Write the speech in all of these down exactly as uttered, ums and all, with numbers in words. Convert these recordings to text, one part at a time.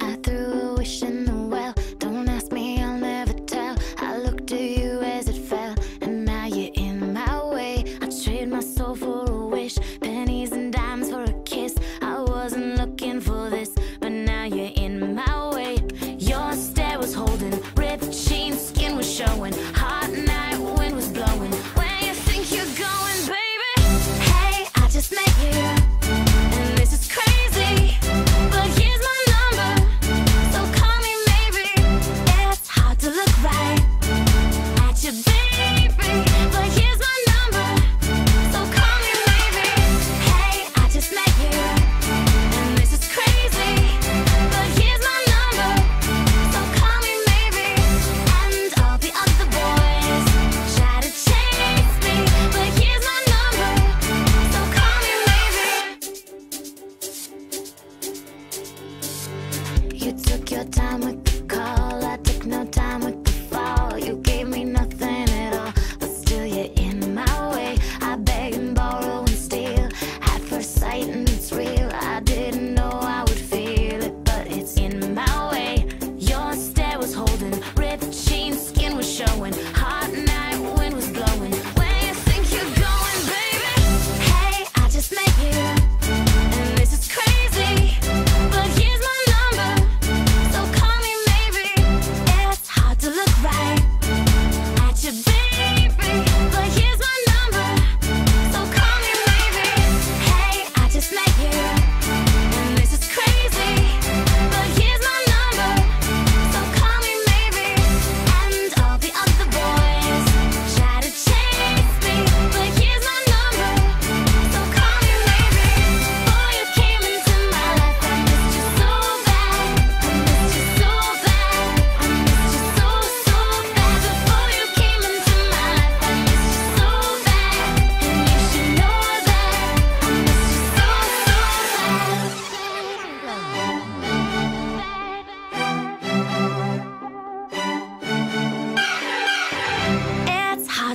I threw a wish in the well. Don't ask me, I'll never tell. I looked to you as it fell, and now you're in my way. I trade my soul for a wish, pennies and dimes for a kiss. I wasn't looking for this, but now you're in my way. Your stare was holding, ripped jeans, skin was showing. Hot night wind was blowing. Where you think you're going, baby? Hey, I just met you. You took your time with the call, I took no time with the fall. You gave me nothing at all, but still you're in my way. I beg and borrow and steal at first sight, and it's real. I didn't know I would feel it, but it's in my way. Your stare was holding, ripped jeans, skin was showing. Hot night wind was blowing. Where you think you're going, baby? Hey, I just met you.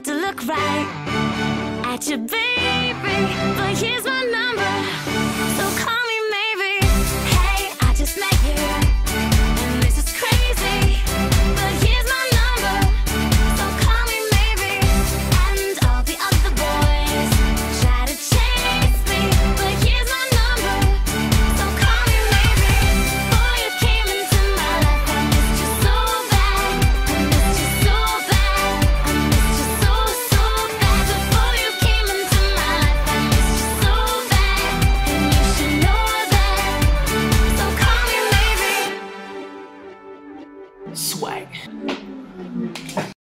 To look right at you, baby, but here's my number, so call me maybe. Hey, I just met you, and this is crazy, but here's my number, so call me maybe. And all the other boys try to chase me, but here's my number, so call me maybe. Boy, you came into my life, I missed you so bad, I missed you so bad, I missed you so bad. Swag.